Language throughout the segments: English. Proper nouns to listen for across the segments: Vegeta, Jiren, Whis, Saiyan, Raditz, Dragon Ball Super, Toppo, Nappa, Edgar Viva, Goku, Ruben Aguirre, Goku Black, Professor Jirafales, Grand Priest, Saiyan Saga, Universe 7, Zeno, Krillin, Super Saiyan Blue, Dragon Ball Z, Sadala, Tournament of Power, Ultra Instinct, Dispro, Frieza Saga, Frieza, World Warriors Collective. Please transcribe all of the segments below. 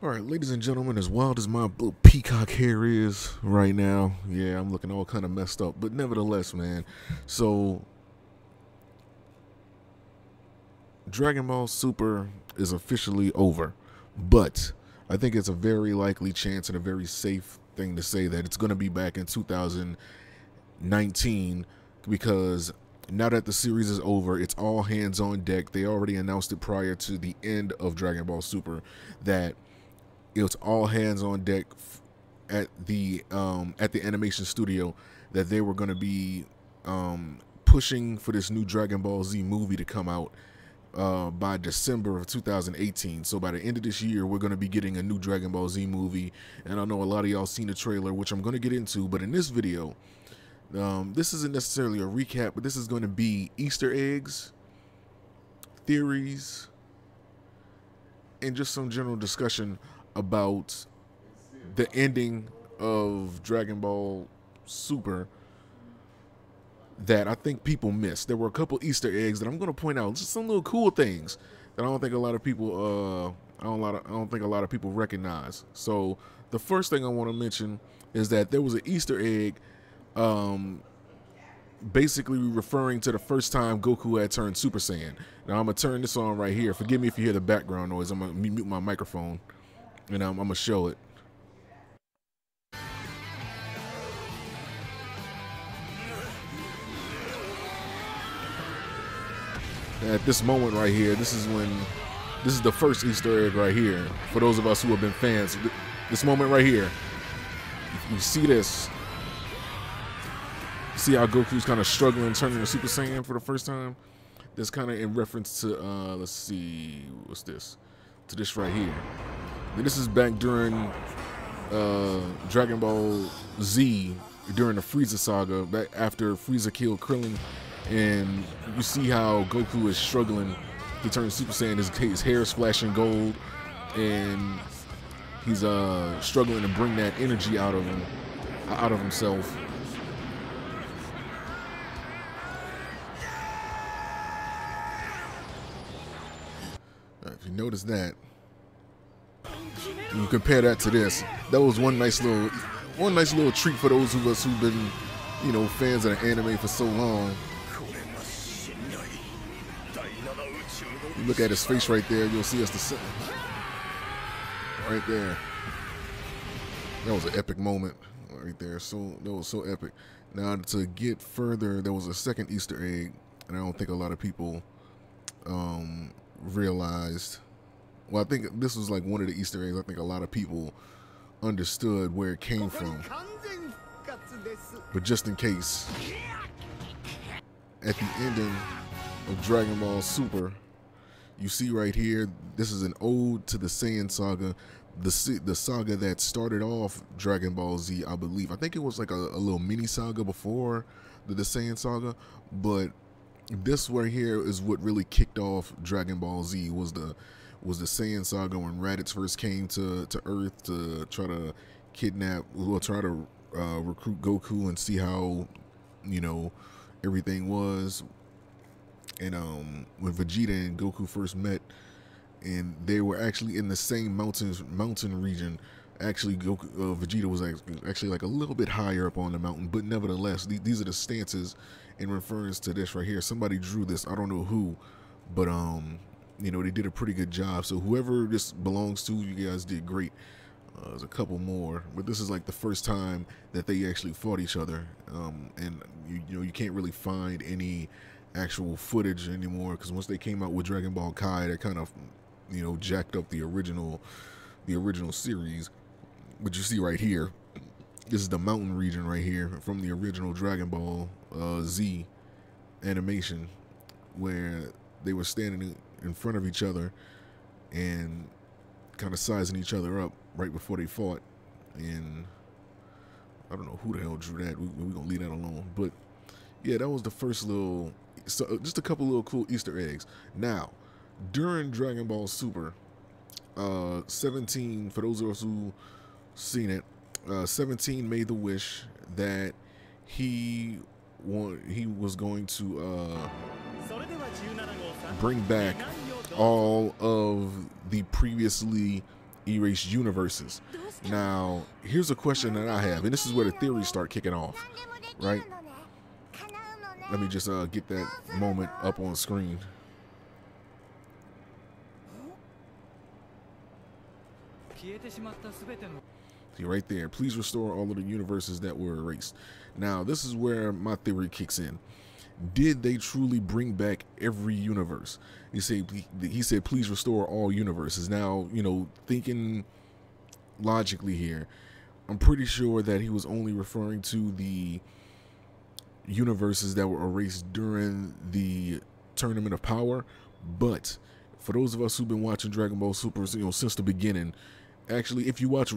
Alright, ladies and gentlemen, as wild as my little peacock hair is right now, yeah, I'm looking all kind of messed up, but nevertheless, man, so Dragon Ball Super is officially over, but I think it's a very likely chance and a very safe thing to say that it's going to be back in 2019, because now that the series is over, it's all hands on deck. They already announced it prior to the end of Dragon Ball Super that it's all hands on deck at the animation studio, that they were going to be pushing for this new Dragon Ball Z movie to come out by December of 2018. So by the end of this year, we're going to be getting a new Dragon Ball Z movie. And I know a lot of y'all seen the trailer, which I'm going to get into, but in this video, this isn't necessarily a recap, but this is going to be Easter eggs, theories, and just some general discussion about the ending of Dragon Ball Super that I think people missed. There were a couple Easter eggs that I'm going to point out, just some little cool things that I don't think a lot of people I don't think a lot of people recognize. So the first thing I want to mention is that there was an Easter egg basically referring to the first time Goku had turned Super Saiyan. Now I'm going to turn this on right here. Forgive me if you hear the background noise. I'm going to mute my microphone. And I'm going to show it. At this moment right here, this is the first Easter egg right here. For those of us who have been fans, this moment right here, you see this. See how Goku's kind of struggling turning to Super Saiyan for the first time? That's kind of in reference to, let's see, what's this? To this right here. This is back during Dragon Ball Z, during the Frieza Saga, back after Frieza killed Krillin, and you see how Goku is struggling to turn Super Saiyan. His hair is flashing gold, and he's struggling to bring that energy out of himself. If you notice that, you compare that to this. That was one nice little treat for those of us who've been, you know, fans of the anime for so long. You look at his face right there. You'll see us right there. That was an epic moment right there. So that was so epic. Now to get further, there was a second Easter egg, and I don't think a lot of people realized. Well, I think this was like one of the Easter eggs I think a lot of people understood where it came from. But just in case, at the ending of Dragon Ball Super, you see right here, this is an ode to the Saiyan Saga, the saga that started off Dragon Ball Z, I believe. I think it was like a little mini saga before the Saiyan Saga, but this right here is what really kicked off Dragon Ball Z, was the Saiyan Saga when Raditz first came to Earth to try to recruit Goku and see how, you know, everything was. And when Vegeta and Goku first met, and they were actually in the same mountain region. Actually, Goku, Vegeta was actually like a little bit higher up on the mountain, but nevertheless, these are the stances in reference to this right here. Somebody drew this, I don't know who, but you know, they did a pretty good job. So whoever this belongs to, you guys did great. There's a couple more, but this is like the first time that they actually fought each other. And you know, you can't really find any actual footage anymore, because once they came out with Dragon Ball Kai, that kind of, you know, jacked up the original series. But you see right here, this is the mountain region right here from the original Dragon Ball Z animation, where they were standing in front of each other and kind of sizing each other up right before they fought. And I don't know who the hell drew that. We're gonna leave that alone. But yeah, that was the first little, so just a couple little cool Easter eggs. Now during Dragon Ball Super 17, for those of us who seen it, 17 made the wish that he was going to bring back all of the previously erase universes. Now, here's a question that I have, and this is where the theories start kicking off, right? Let me just get that moment up on screen. See right there, please restore all of the universes that were erased. Now, this is where my theory kicks in. Did they truly bring back every universe? He said, please restore all universes. Now, you know, thinking logically here, I'm pretty sure that he was only referring to the universes that were erased during the Tournament of Power. But for those of us who've been watching Dragon Ball Super, you know, since the beginning, actually, if you watch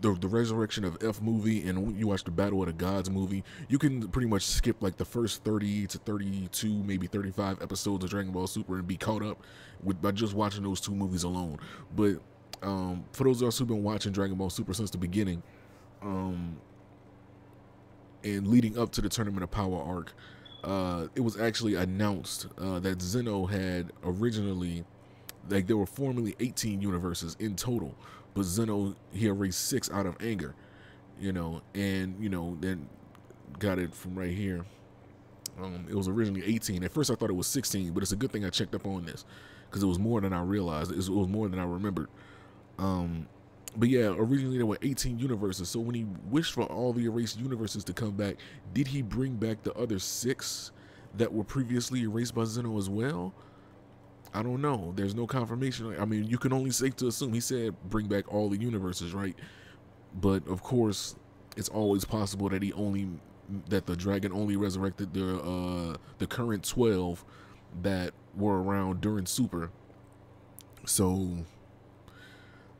the Resurrection of F movie and you watch the Battle of the Gods movie, you can pretty much skip like the first 30 to 32, maybe 35 episodes of Dragon Ball Super and be caught up with by just watching those two movies alone. But for those of us who've been watching Dragon Ball Super since the beginning, and leading up to the Tournament of Power arc, it was actually announced that Zeno had originally, like, there were formerly 18 universes in total, but Zeno, he erased 6 out of anger, you know, and, you know, then got it from right here. It was originally 18. At first I thought it was 16, but it's a good thing I checked up on this because it was more than I realized. It was more than I remembered. But yeah, originally there were 18 universes. So when he wished for all the erased universes to come back, did he bring back the other 6 that were previously erased by Zeno as well? I don't know. There's no confirmation. I mean, you can only safe to assume he said bring back all the universes, right? But of course, it's always possible that the dragon only resurrected the current 12 that were around during Super. So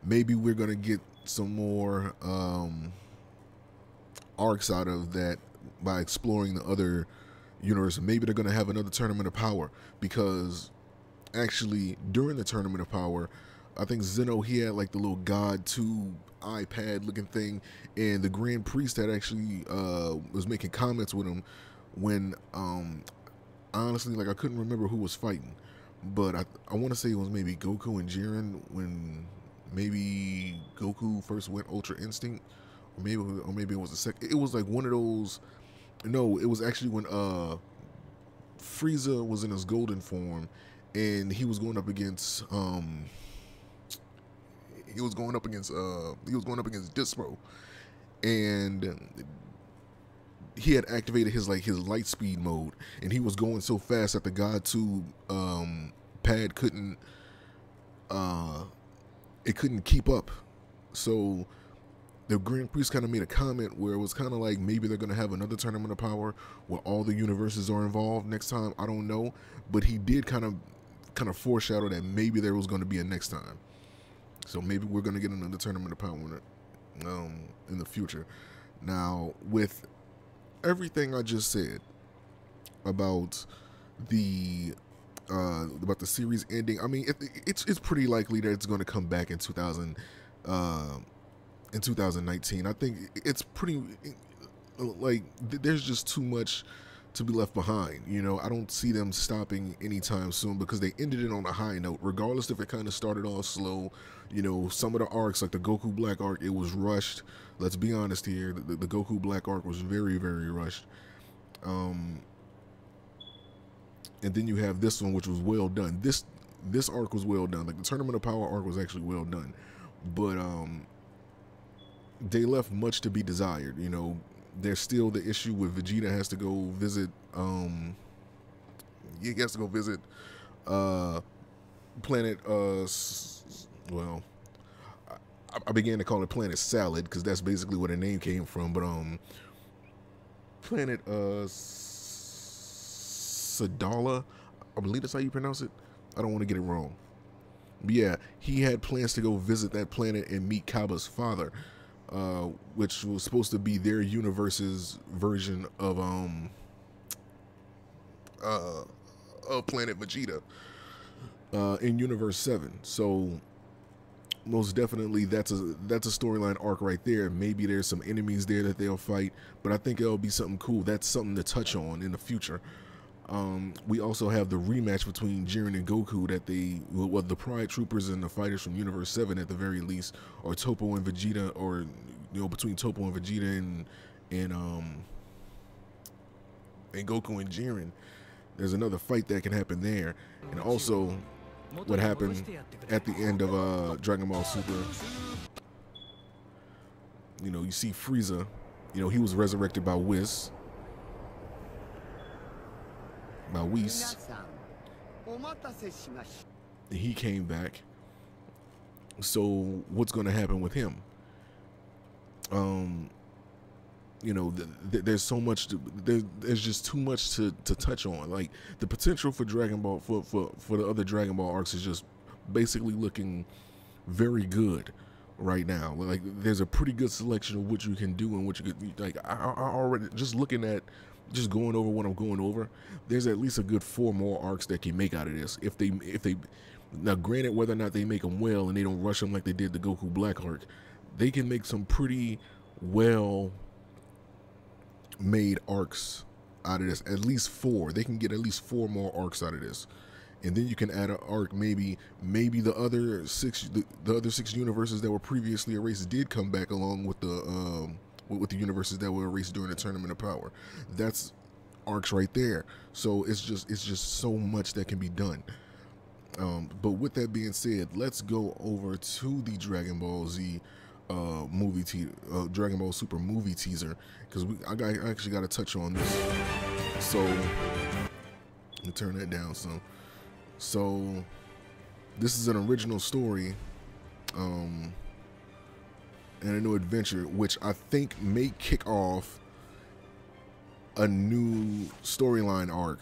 maybe we're gonna get some more arcs out of that by exploring the other universe. Maybe they're gonna have another Tournament of Power, because actually during the Tournament of Power, I think Zeno, he had like the little God 2 iPad looking thing, and the Grand Priest had actually was making comments with him when honestly, like, I couldn't remember who was fighting, but I want to say it was maybe Goku and Jiren when maybe Goku first went Ultra Instinct, or maybe it was the second. It was like one of those. No, it was actually when Frieza was in his golden form. And he was going up against, Dispro, and he had activated his light speed mode, and he was going so fast that the God 2 pad couldn't, it couldn't keep up. So the Grand Priest kind of made a comment where it was kind of like maybe they're going to have another Tournament of Power where all the universes are involved next time. I don't know, but he did kind of foreshadow that maybe there was going to be a next time. So maybe we're going to get another Tournament of Power in the future. Now, with everything I just said about the series ending, I mean, it's pretty likely that it's going to come back in 2019. I think it's pretty, like, there's just too much to be left behind, you know. I don't see them stopping anytime soon because they ended it on a high note, regardless if it kind of started off slow. You know, some of the arcs, like the Goku Black arc, it was rushed. Let's be honest here, the Goku Black arc was very, very rushed. And then you have this one, which was well done. This arc was well done. Like, the Tournament of Power arc was actually well done, but they left much to be desired, you know. There's still the issue with Vegeta has to go visit, he has to go visit, planet, well, I began to call it Planet Salad because that's basically where the name came from, but, Planet, Sadala, I believe that's how you pronounce it. I don't want to get it wrong. But yeah, he had plans to go visit that planet and meet Kaba's father, which was supposed to be their universe's version of Planet Vegeta in Universe 7. So most definitely that's a storyline arc right there. Maybe there's some enemies there that they'll fight, but I think it'll be something cool. That's something to touch on in the future. We also have the rematch between Jiren and Goku that they, well, the Pride Troopers and the fighters from Universe 7 at the very least, or Toppo and Vegeta, or, you know, between Toppo and Vegeta and Goku and Jiren. There's another fight that can happen there. And also what happened at the end of Dragon Ball Super. You know, you see Frieza, you know, he was resurrected by Whis. He came back. So what's going to happen with him? You know, there's so much to, there's just too much to touch on. Like, the potential for Dragon Ball, for the other Dragon Ball arcs is just basically looking very good right now. Like, there's a pretty good selection of what you can do and what you could, like, I already, just looking at, just going over what I'm going over, there's at least a good 4 more arcs that can make out of this. If they, now granted, whether or not they make them well and they don't rush them like they did the Goku Black arc, they can make some pretty well made arcs out of this. At least 4. They can get at least 4 more arcs out of this. And then you can add an arc, maybe the other 6, the other 6 universes that were previously erased did come back along with the universes that were erased during the Tournament of Power. That's arcs right there. So it's just so much that can be done. But with that being said, let's go over to the Dragon Ball Z Dragon Ball Super movie teaser, because I actually got to touch on this. So let me turn that down some. So this is an original story and a new adventure, which I think may kick off a new storyline arc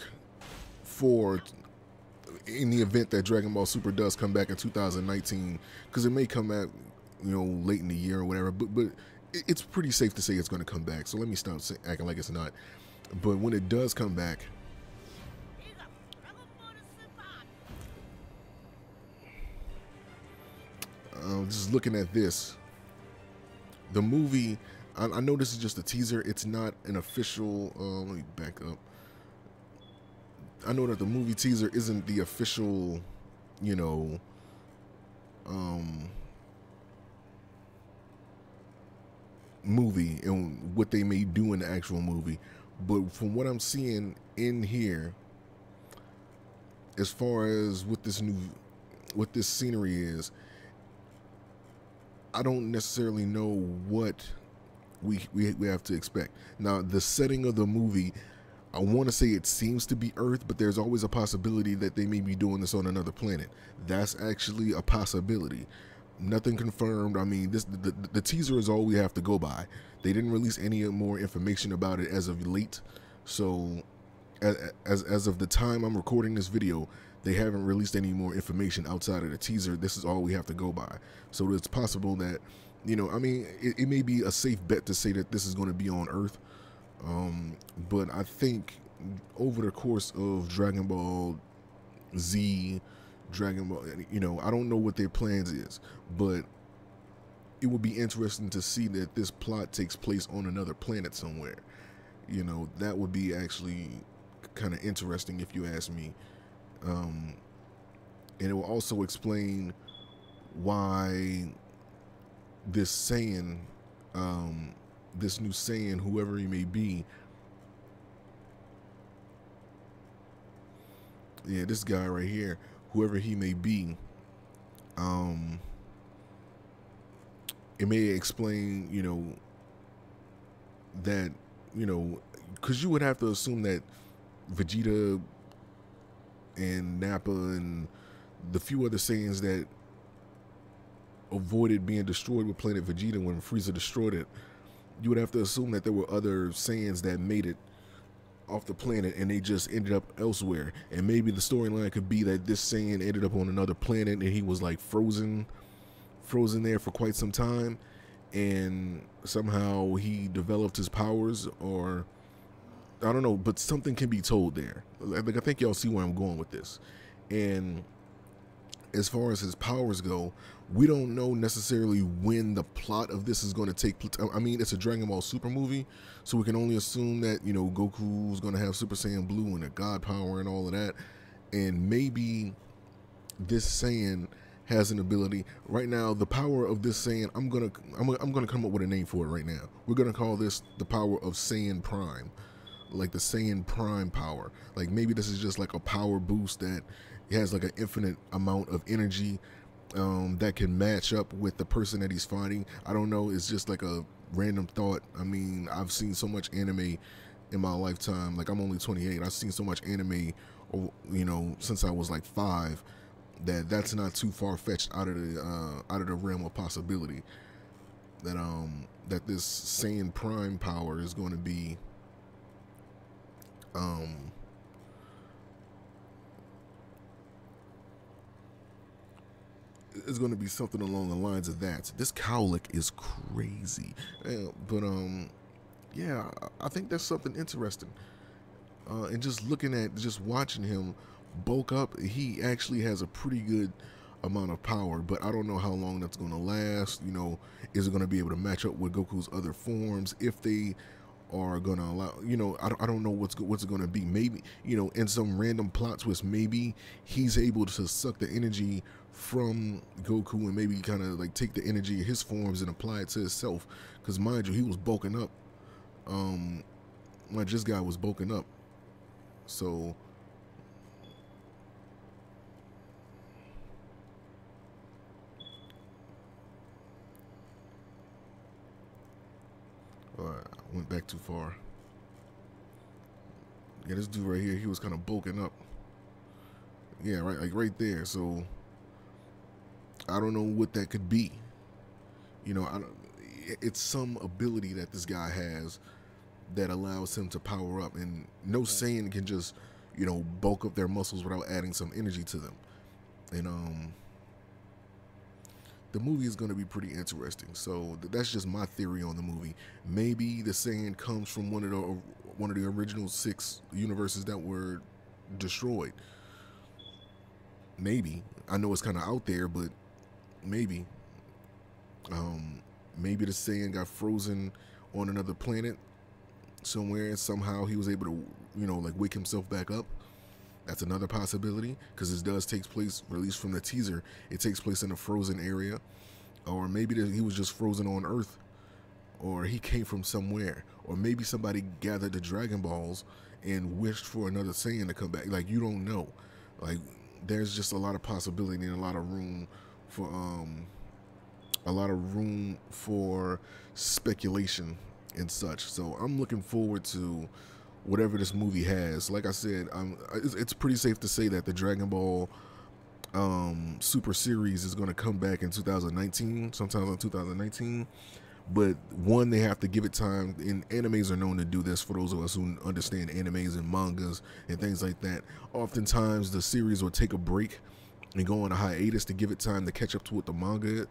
for, in the event that Dragon Ball Super does come back in 2019, because it may come out, you know, late in the year or whatever, but it's pretty safe to say it's going to come back. So let me stop acting like it's not. But when it does come back, just looking at this, the movie, I know this is just a teaser. It's not an official, let me back up. I know that the movie teaser isn't the official, you know, movie and what they may do in the actual movie. But from what I'm seeing in here, as far as what this scenery is, I don't necessarily know what we have to expect. Now, the setting of the movie, I want to say it seems to be Earth, but there's always a possibility that they may be doing this on another planet. That's actually a possibility. Nothing confirmed. I mean, the teaser is all we have to go by. They didn't release any more information about it as of late. So as of the time I'm recording this video, they haven't released any more information outside of the teaser. This is all we have to go by. So it's possible that, you know, I mean, it may be a safe bet to say that this is going to be on Earth. But I think over the course of Dragon Ball Z, Dragon Ball, you know, I don't know what their plans is, but it would be interesting to see that this plot takes place on another planet somewhere. You know, that would be actually kind of interesting if you ask me. And it will also explain why this Saiyan, this new Saiyan, whoever he may be, yeah, this guy right here, whoever he may be, it may explain, you know, that, you know, because you would have to assume that Vegeta and Nappa and the few other Saiyans that avoided being destroyed with planet Vegeta when Frieza destroyed it, you would have to assume that there were other Saiyans that made it off the planet and they just ended up elsewhere. And maybe the storyline could be that this Saiyan ended up on another planet and he was like frozen there for quite some time, and somehow he developed his powers, or I don't know, but something can be told there. Like, I think y'all see where I'm going with this. And as far as his powers go, we don't know necessarily when the plot of this is going to take place. I mean, it's a Dragon Ball Super movie, so we can only assume that, you know, Goku's going to have Super Saiyan Blue and a God power and all of that. And maybe this Saiyan has an ability. Right now, the power of this Saiyan, I'm gonna come up with a name for it right now. We're gonna call this the power of Saiyan Prime, like the Saiyan Prime power. Like maybe this is just like a power boost that has like an infinite amount of energy that can match up with the person that he's fighting. I don't know. It's just like a random thought. I mean, I've seen so much anime in my lifetime. Like I'm only 28. I've seen so much anime, you know, since I was like 5. That's not too far-fetched out of the realm of possibility that that this Saiyan Prime power is going to be it's going to be something along the lines of that. This cowlick is crazy, yeah, but yeah, I think that's something interesting. And just looking at just watching him bulk up, he actually has a pretty good amount of power, but I don't know how long that's going to last. You know, is it going to be able to match up with Goku's other forms if they are going to allow, you know, I don't know what's going to be. Maybe, you know, in some random plot twist, maybe he's able to suck the energy from Goku and maybe kind of like take the energy of his forms and apply it to himself, because mind you, he was bulking up. Like this guy was bulking up, so I went back too far. Yeah, this dude right here, he was kind of bulking up. Yeah, right, like right there. So I don't know what that could be. You know, it's some ability that this guy has that allows him to power up. And no Saiyan can just, you know, bulk up their muscles without adding some energy to them. And the movie is going to be pretty interesting. So that's just my theory on the movie. Maybe the Saiyan comes from one of the original 6 universes that were destroyed. Maybe. I know it's kind of out there, but maybe. Maybe the Saiyan got frozen on another planet somewhere, and somehow he was able to, you know, like wake himself back up. That's another possibility, because this does take place, at least from the teaser, it takes place in a frozen area. Or maybe he was just frozen on Earth, or he came from somewhere, or maybe somebody gathered the Dragon Balls and wished for another Saiyan to come back. Like, you don't know. Like, there's just a lot of possibility and a lot of room for speculation and such. So I'm looking forward to whatever this movie has. Like I said, it's pretty safe to say that the Dragon Ball Super series is going to come back in 2019, sometimes in 2019. But one, they have to give it time, and animes are known to do this. For those of us who understand animes and mangas and things like that, oftentimes the series will take a break and go on a hiatus to give it time to catch up to what the manga,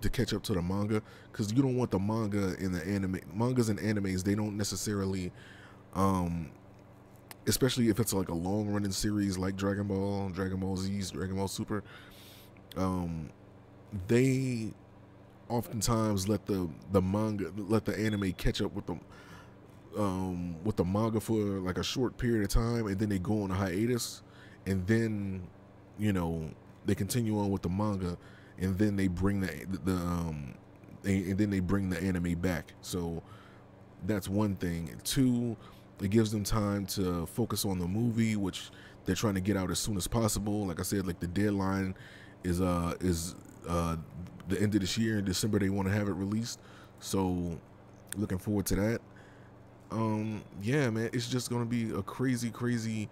because you don't want the manga and the anime. Mangas and animes, they don't necessarily, especially if it's like a long running series like Dragon Ball, Dragon Ball Z, Dragon Ball Super, they oftentimes let the manga, let the anime catch up with the manga for like a short period of time, and then they go on a hiatus, and then, you know, they continue on with the manga, and then they bring the anime back. So that's one thing. Two, it gives them time to focus on the movie, which they're trying to get out as soon as possible. Like I said, like the deadline is the end of this year. In December, they want to have it released. So looking forward to that. Yeah, man, it's just going to be a crazy, crazy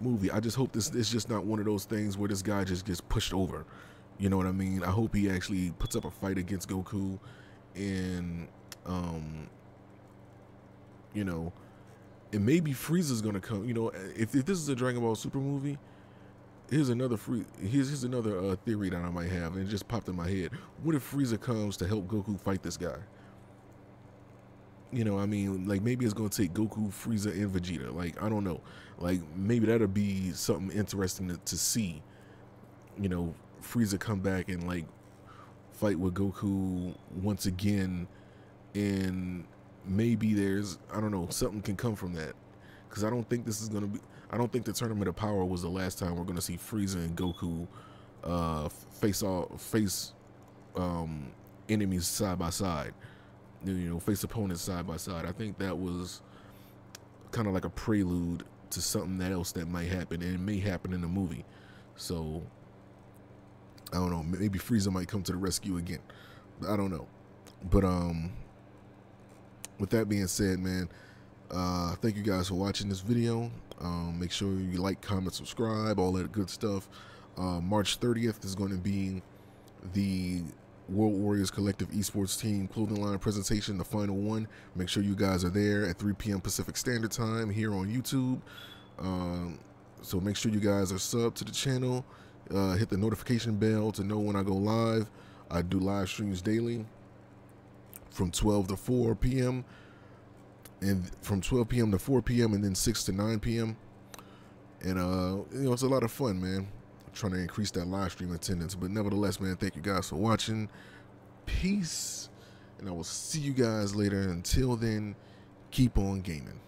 movie. I just hope it's just not one of those things where this guy just gets pushed over. You know what I mean? I hope he actually puts up a fight against Goku, and, you know, and maybe Frieza's gonna come. You know, if this is a Dragon Ball Super movie, here's another here's another theory that I might have, and it just popped in my head. What if Frieza comes to help Goku fight this guy? You know, I mean, like maybe it's gonna take Goku, Frieza, and Vegeta. Like, I don't know. Like maybe that'll be something interesting to see. You know, Frieza come back and like fight with Goku once again, and maybe there's, I don't know, something can come from that, because I don't think this is gonna be, I don't think the Tournament of Power was the last time we're gonna see Frieza and Goku face enemies side by side, you know, face opponents side by side. I think that was kind of like a prelude to something that else that might happen, and it may happen in the movie. So I don't know, maybe Frieza might come to the rescue again, I don't know. But with that being said, man, thank you guys for watching this video. Make sure you like, comment, subscribe, all that good stuff. March 30th is going to be the World Warriors Collective esports team clothing line presentation, the final one. Make sure you guys are there at 3 p.m. Pacific Standard Time here on YouTube. So make sure you guys are subbed to the channel, hit the notification bell to know when I go live. I do live streams daily from 12 to 4 p.m. and from 12 p.m. to 4 p.m. and then 6 to 9 p.m. And you know, it's a lot of fun, man, trying to increase that live stream attendance. But nevertheless, man, thank you guys for watching. Peace, and I will see you guys later. Until then, keep on gaming.